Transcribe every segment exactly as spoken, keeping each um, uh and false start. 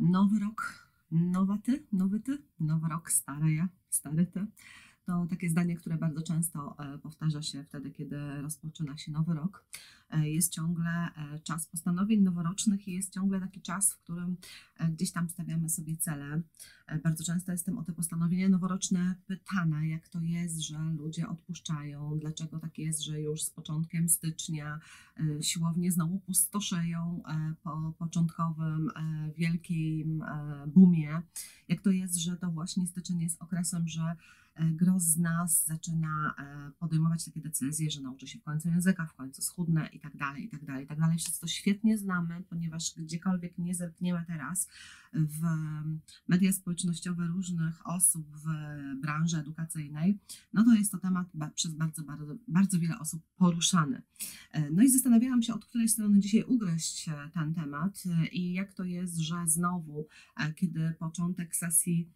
nowy rok, nowa ty, nowy ty, nowy rok, stara ja, stary ty. To takie zdanie, które bardzo często powtarza się wtedy, kiedy rozpoczyna się nowy rok. Jest ciągle czas postanowień noworocznych i jest ciągle taki czas, w którym gdzieś tam stawiamy sobie cele. Bardzo często jestem o te postanowienia noworoczne pytana, jak to jest, że ludzie odpuszczają, dlaczego tak jest, że już z początkiem stycznia siłownie znowu pustoszeją po początkowym wielkim boomie. Jak to jest, że to właśnie styczeń jest okresem, że gros z nas zaczyna podejmować takie decyzje, że nauczy się w końcu języka, w końcu schudnę i tak dalej, i tak dalej, i tak dalej. Wszyscy to świetnie znamy, ponieważ gdziekolwiek nie zerkniemy teraz w media społecznościowe różnych osób w branży edukacyjnej, no to jest to temat przez bardzo, bardzo, bardzo wiele osób poruszany. No i zastanawiałam się, od której strony dzisiaj ugryźć ten temat i jak to jest, że znowu, kiedy początek sesji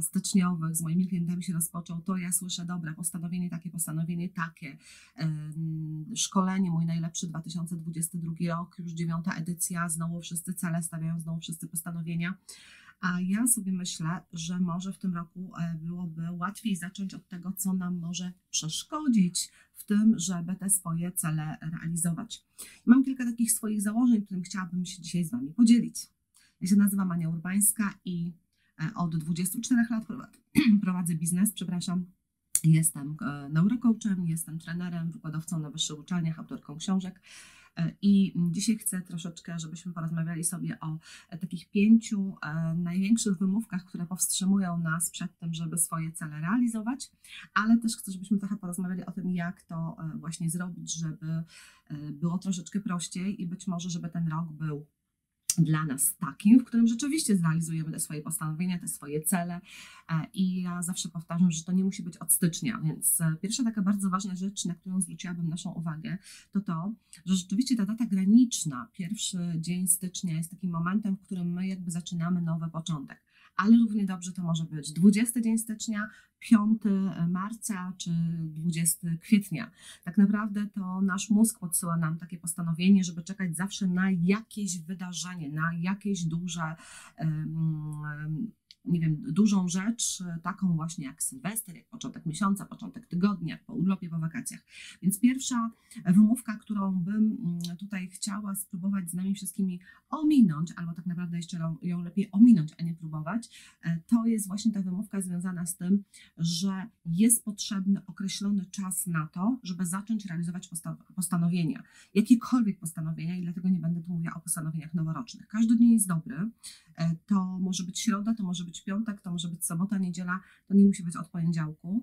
styczniowych z moimi klientami się rozpoczął, to ja słyszę, dobra, postanowienie takie, postanowienie takie, szkolenie mój najlepszy dwa tysiące dwudziesty drugi rok, już dziewiąta edycja, znowu wszyscy cele stawiają, znowu wszyscy postanowienia. A ja sobie myślę, że może w tym roku byłoby łatwiej zacząć od tego, co nam może przeszkodzić w tym, żeby te swoje cele realizować. Mam kilka takich swoich założeń, którym chciałabym się dzisiaj z Wami podzielić. Ja się nazywam Ania Urbańska i od dwudziestu czterech lat prowadzę biznes, przepraszam, jestem neurocoachem, jestem trenerem, wykładowcą na wyższych uczelniach, autorką książek i dzisiaj chcę troszeczkę, żebyśmy porozmawiali sobie o takich pięciu największych wymówkach, które powstrzymują nas przed tym, żeby swoje cele realizować, ale też chcę, żebyśmy trochę porozmawiali o tym, jak to właśnie zrobić, żeby było troszeczkę prościej i być może, żeby ten rok był dla nas takim, w którym rzeczywiście zrealizujemy te swoje postanowienia, te swoje cele i ja zawsze powtarzam, że to nie musi być od stycznia, więc pierwsza taka bardzo ważna rzecz, na którą zwróciłabym naszą uwagę, to to, że rzeczywiście ta data graniczna, pierwszy dzień stycznia jest takim momentem, w którym my jakby zaczynamy nowy początek, ale równie dobrze to może być dwudziesty dzień stycznia, piątego marca czy dwudziestego kwietnia. Tak naprawdę to nasz mózg podsyła nam takie postanowienie, żeby czekać zawsze na jakieś wydarzenie, na jakieś duże, um, nie wiem, dużą rzecz, taką właśnie jak Sylwester, jak początek miesiąca, początek tygodnia, po urlopie, po wakacjach. Więc pierwsza wymówka, którą bym tutaj chciała spróbować z nami wszystkimi ominąć, albo tak naprawdę jeszcze ją lepiej ominąć, a nie próbować, to jest właśnie ta wymówka związana z tym, że jest potrzebny określony czas na to, żeby zacząć realizować postanowienia, jakiekolwiek postanowienia i dlatego nie będę tu mówiła o postanowieniach noworocznych. Każdy dzień jest dobry, to może być środa, to może być piątek, to może być sobota, niedziela, to nie musi być od poniedziałku,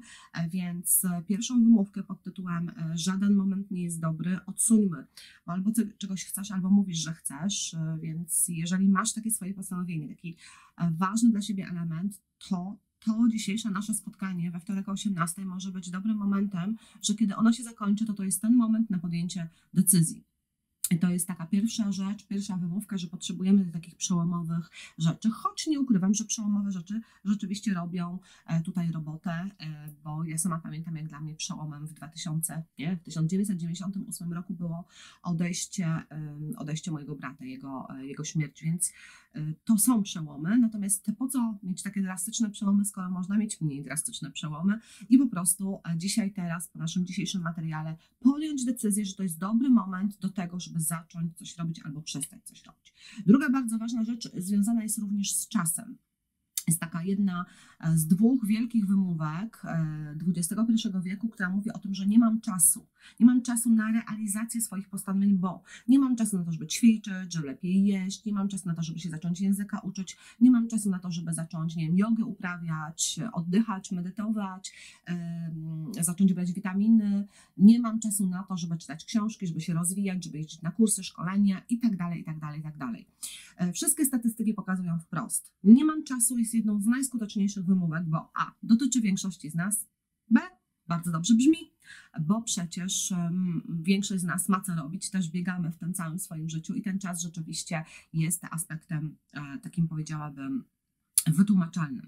więc pierwszą wymówkę pod tytułem żaden moment nie jest dobry odsuńmy, bo albo ty czegoś chcesz, albo mówisz, że chcesz, więc jeżeli masz takie swoje postanowienie, taki ważny dla siebie element, to to dzisiejsze nasze spotkanie we wtorek o osiemnastej może być dobrym momentem, że kiedy ono się zakończy, to to jest ten moment na podjęcie decyzji. I to jest taka pierwsza rzecz, pierwsza wymówka, że potrzebujemy takich przełomowych rzeczy, choć nie ukrywam, że przełomowe rzeczy rzeczywiście robią tutaj robotę, bo ja sama pamiętam, jak dla mnie przełomem w, dwutysięcznym, nie, w tysiąc dziewięćset dziewięćdziesiątym ósmym roku było odejście, odejście mojego brata, jego, jego śmierć, więc to są przełomy, natomiast po co mieć takie drastyczne przełomy, skoro można mieć mniej drastyczne przełomy i po prostu dzisiaj, teraz, po naszym dzisiejszym materiale podjąć decyzję, że to jest dobry moment do tego, żeby zacząć coś robić albo przestać coś robić. Druga bardzo ważna rzecz związana jest również z czasem. Jest taka jedna z dwóch wielkich wymówek dwudziestego pierwszego wieku, która mówi o tym, że nie mam czasu. Nie mam czasu na realizację swoich postanowień, bo nie mam czasu na to, żeby ćwiczyć, żeby lepiej jeść, nie mam czasu na to, żeby się zacząć języka uczyć, nie mam czasu na to, żeby zacząć, nie wiem, jogę uprawiać, oddychać, medytować, yy, zacząć brać witaminy, nie mam czasu na to, żeby czytać książki, żeby się rozwijać, żeby jeździć na kursy, szkolenia i tak dalej, i tak dalej, i tak dalej. Wszystkie statystyki pokazują wprost. Nie mam czasu jest jedną z najskuteczniejszych wymówek, bo a. dotyczy większości z nas, b. bardzo dobrze brzmi, bo przecież um, większość z nas ma co robić, też biegamy w tym całym swoim życiu i ten czas rzeczywiście jest aspektem e, takim, powiedziałabym, wytłumaczalnym.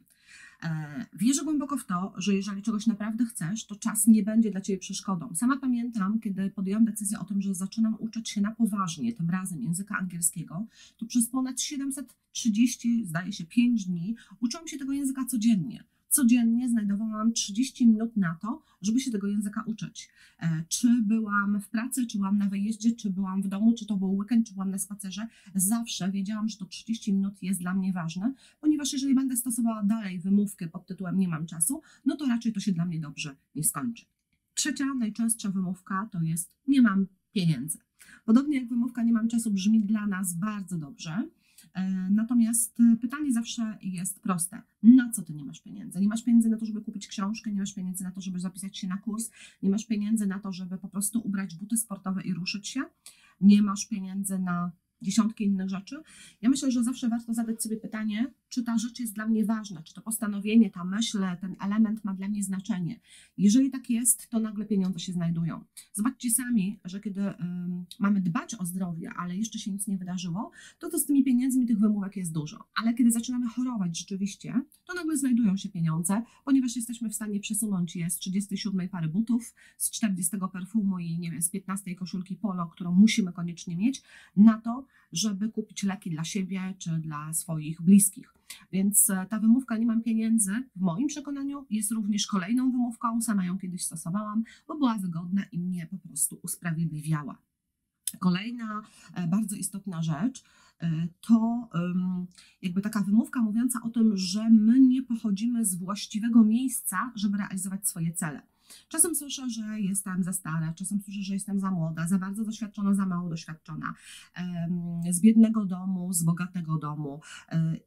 Wierzę głęboko w to, że jeżeli czegoś naprawdę chcesz, to czas nie będzie dla Ciebie przeszkodą. Sama pamiętam, kiedy podjęłam decyzję o tym, że zaczynam uczyć się na poważnie, tym razem języka angielskiego, to przez ponad siedemset trzydzieści, zdaje się, pięć dni uczyłam się tego języka codziennie. Codziennie znajdowałam trzydzieści minut na to, żeby się tego języka uczyć. Czy byłam w pracy, czy byłam na wyjeździe, czy byłam w domu, czy to był weekend, czy byłam na spacerze, zawsze wiedziałam, że to trzydzieści minut jest dla mnie ważne, ponieważ jeżeli będę stosowała dalej wymówkę pod tytułem nie mam czasu, no to raczej to się dla mnie dobrze nie skończy. Trzecia, najczęstsza wymówka to jest nie mam pieniędzy. Podobnie jak wymówka nie mam czasu brzmi dla nas bardzo dobrze. Natomiast pytanie zawsze jest proste. Na co ty nie masz pieniędzy? Nie masz pieniędzy na to, żeby kupić książkę, nie masz pieniędzy na to, żeby zapisać się na kurs, nie masz pieniędzy na to, żeby po prostu ubrać buty sportowe i ruszyć się, nie masz pieniędzy na dziesiątki innych rzeczy. Ja myślę, że zawsze warto zadać sobie pytanie, czy ta rzecz jest dla mnie ważna, czy to postanowienie, ta myśl, ten element ma dla mnie znaczenie. Jeżeli tak jest, to nagle pieniądze się znajdują. Zobaczcie sami, że kiedy y, mamy dbać o zdrowie, ale jeszcze się nic nie wydarzyło, to to z tymi pieniędzmi tych wymówek jest dużo. Ale kiedy zaczynamy chorować rzeczywiście, to nagle znajdują się pieniądze, ponieważ jesteśmy w stanie przesunąć je z trzydziestej siódmej pary butów, z czterdziestego perfumu i nie wiem, z piętnastej koszulki polo, którą musimy koniecznie mieć, na to, żeby kupić leki dla siebie czy dla swoich bliskich. Więc ta wymówka nie mam pieniędzy w moim przekonaniu jest również kolejną wymówką, sama ją kiedyś stosowałam, bo była wygodna i mnie po prostu usprawiedliwiała. Kolejna bardzo istotna rzecz to jakby taka wymówka mówiąca o tym, że my nie pochodzimy z właściwego miejsca, żeby realizować swoje cele. Czasem słyszę, że jestem za stara, czasem słyszę, że jestem za młoda, za bardzo doświadczona, za mało doświadczona, z biednego domu, z bogatego domu.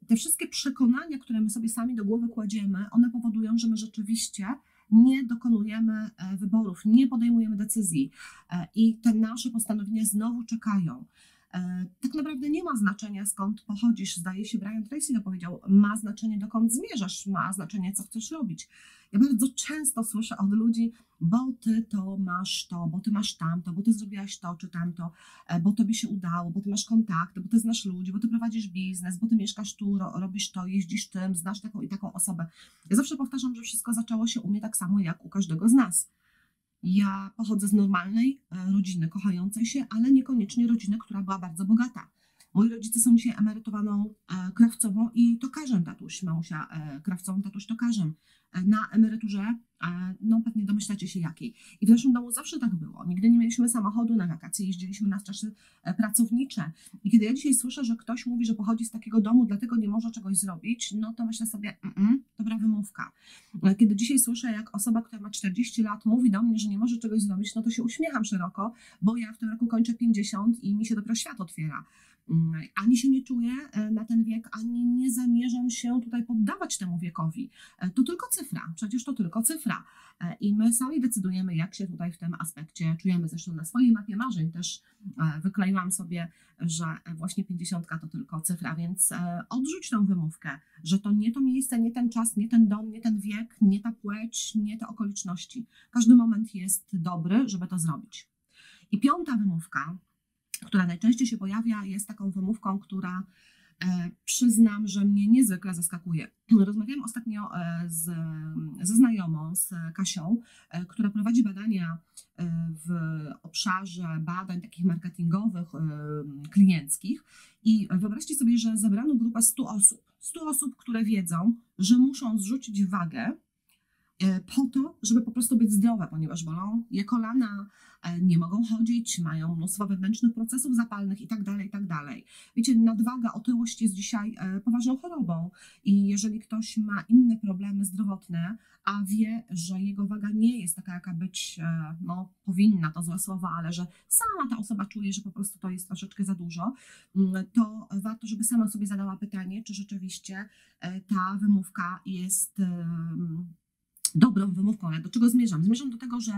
Te wszystkie przekonania, które my sobie sami do głowy kładziemy, one powodują, że my rzeczywiście nie dokonujemy wyborów, nie podejmujemy decyzji i te nasze postanowienia znowu czekają. Tak naprawdę nie ma znaczenia, skąd pochodzisz, zdaje się Brian Tracy to powiedział, ma znaczenie, dokąd zmierzasz, ma znaczenie, co chcesz robić. Ja bardzo często słyszę od ludzi, bo ty to masz to, bo ty masz tamto, bo ty zrobiłaś to czy tamto, bo tobie się udało, bo ty masz kontakty, bo ty znasz ludzi, bo ty prowadzisz biznes, bo ty mieszkasz tu, robisz to, jeździsz tym, znasz taką i taką osobę. Ja zawsze powtarzam, że wszystko zaczęło się u mnie tak samo jak u każdego z nas. Ja pochodzę z normalnej rodziny kochającej się, ale niekoniecznie rodziny, która była bardzo bogata. Moi rodzice są dzisiaj emerytowaną krawcową i tokarzem tatuś, mamusia krawcową, tatuś tokarzem. Na emeryturze, no pewnie domyślacie się jakiej. I w naszym domu zawsze tak było. Nigdy nie mieliśmy samochodu na wakacje, jeździliśmy na czasy pracownicze. I kiedy ja dzisiaj słyszę, że ktoś mówi, że pochodzi z takiego domu, dlatego nie może czegoś zrobić, no to myślę sobie, mm-mm, dobra wymówka. Kiedy dzisiaj słyszę, jak osoba, która ma czterdzieści lat mówi do mnie, że nie może czegoś zrobić, no to się uśmiecham szeroko, bo ja w tym roku kończę pięćdziesiąt i mi się dopiero świat otwiera. Ani się nie czuję na ten wiek, ani nie zamierzam się tutaj poddawać temu wiekowi. To tylko cyfra, przecież to tylko cyfra. I my sami decydujemy, jak się tutaj w tym aspekcie czujemy. Zresztą na swojej mapie marzeń też wykleiłam sobie, że właśnie pięćdziesiątka to tylko cyfra, więc odrzuć tą wymówkę, że to nie to miejsce, nie ten czas, nie ten dom, nie ten wiek, nie ta płeć, nie te okoliczności. Każdy moment jest dobry, żeby to zrobić. I piąta wymówka, która najczęściej się pojawia, jest taką wymówką, która e, przyznam, że mnie niezwykle zaskakuje. Rozmawiałam ostatnio z, ze znajomą, z Kasią, e, która prowadzi badania e, w obszarze badań takich marketingowych, e, klienckich i wyobraźcie sobie, że zebrano grupę stu osób. stu osób, które wiedzą, że muszą zrzucić wagę po to, żeby po prostu być zdrowe, ponieważ bolą je kolana, nie mogą chodzić, mają mnóstwo wewnętrznych procesów zapalnych i tak dalej, i tak dalej. Wiecie, nadwaga, otyłość jest dzisiaj poważną chorobą i jeżeli ktoś ma inne problemy zdrowotne, a wie, że jego waga nie jest taka, jaka być no, powinna, to złe słowa, ale że sama ta osoba czuje, że po prostu to jest troszeczkę za dużo, to warto, żeby sama sobie zadała pytanie, czy rzeczywiście ta wymówka jest dobrą wymówką, ale do czego zmierzam? Zmierzam do tego, że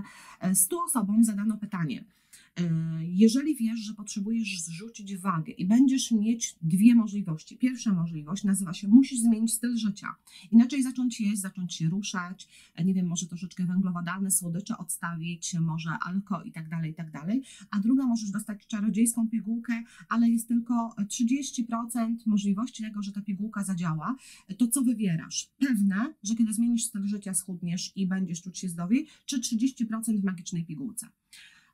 stu osobom zadano pytanie, Jeżeli wiesz, że potrzebujesz zrzucić wagę i będziesz mieć dwie możliwości. Pierwsza możliwość nazywa się, musisz zmienić styl życia. Inaczej zacząć jeść, zacząć się ruszać, nie wiem, może troszeczkę węglowodany, słodycze odstawić, może alkohol i tak dalej, i tak dalej. A druga, możesz dostać czarodziejską pigułkę, ale jest tylko trzydzieści procent możliwości tego, że ta pigułka zadziała. To co wybierasz? Pewne, że kiedy zmienisz styl życia, schudniesz i będziesz czuć się zdrowiej, czy trzydzieści procent w magicznej pigułce?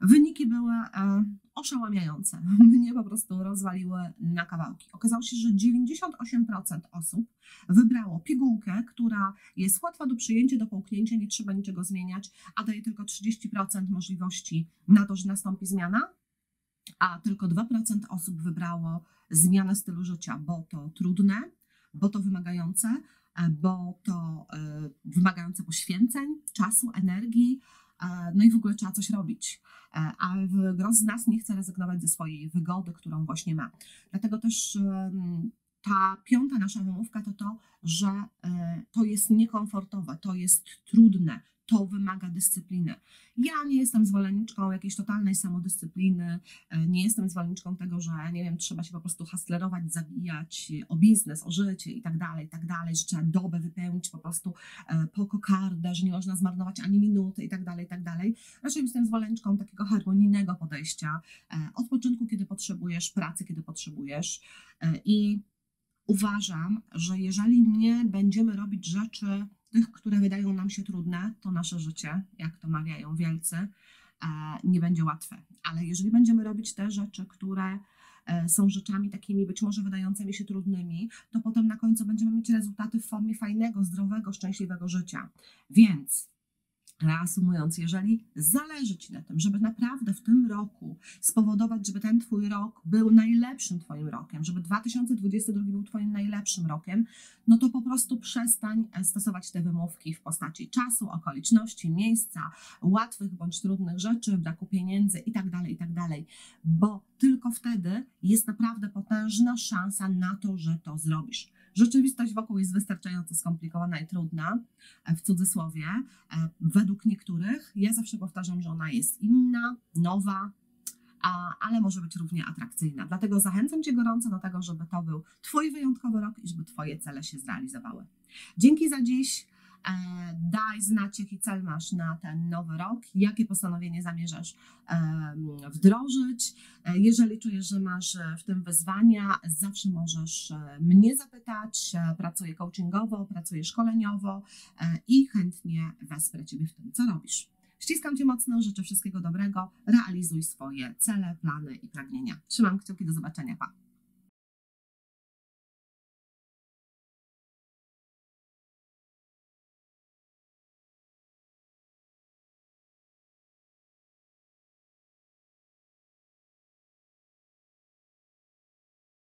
Wyniki były e, oszałamiające, mnie po prostu rozwaliły na kawałki. Okazało się, że dziewięćdziesiąt osiem procent osób wybrało pigułkę, która jest łatwa do przyjęcia, do połknięcia, nie trzeba niczego zmieniać, a daje tylko trzydzieści procent możliwości na to, że nastąpi zmiana, a tylko dwa procent osób wybrało zmianę stylu życia, bo to trudne, bo to wymagające, bo to e, wymagające poświęceń, czasu, energii, no i w ogóle trzeba coś robić, a gros z nas nie chce rezygnować ze swojej wygody, którą właśnie ma. Dlatego też ta piąta nasza wymówka to to, że to jest niekomfortowe, to jest trudne, to wymaga dyscypliny. Ja nie jestem zwolenniczką jakiejś totalnej samodyscypliny, nie jestem zwolenniczką tego, że nie wiem, trzeba się po prostu hustlerować, zabijać o biznes, o życie i tak dalej, i tak dalej, że trzeba dobę wypełnić po prostu po kokardę, że nie można zmarnować ani minuty i tak dalej, i tak dalej. Raczej jestem zwolenniczką takiego harmonijnego podejścia, odpoczynku, kiedy potrzebujesz, pracy, kiedy potrzebujesz i uważam, że jeżeli nie będziemy robić rzeczy tych, które wydają nam się trudne, to nasze życie, jak to mawiają wielcy, nie będzie łatwe. Ale jeżeli będziemy robić te rzeczy, które są rzeczami takimi być może wydającymi się trudnymi, to potem na końcu będziemy mieć rezultaty w formie fajnego, zdrowego, szczęśliwego życia. Więc reasumując, jeżeli zależy Ci na tym, żeby naprawdę w tym roku spowodować, żeby ten Twój rok był najlepszym Twoim rokiem, żeby dwa tysiące dwudziesty drugi był Twoim najlepszym rokiem, no to po prostu przestań stosować te wymówki w postaci czasu, okoliczności, miejsca, łatwych bądź trudnych rzeczy, braku pieniędzy itd., itd., bo tylko wtedy jest naprawdę potężna szansa na to, że to zrobisz. Rzeczywistość wokół jest wystarczająco skomplikowana i trudna, w cudzysłowie, według niektórych. Ja zawsze powtarzam, że ona jest inna, nowa, a, ale może być równie atrakcyjna. Dlatego zachęcam Cię gorąco do tego, żeby to był Twój wyjątkowy rok i żeby Twoje cele się zrealizowały. Dzięki za dziś. Daj znać, jaki cel masz na ten nowy rok, jakie postanowienie zamierzasz wdrożyć. Jeżeli czujesz, że masz w tym wyzwania, zawsze możesz mnie zapytać. Pracuję coachingowo, pracuję szkoleniowo i chętnie wesprę Ciebie w tym, co robisz. Ściskam Cię mocno, życzę wszystkiego dobrego, realizuj swoje cele, plany i pragnienia. Trzymam kciuki, do zobaczenia, pa!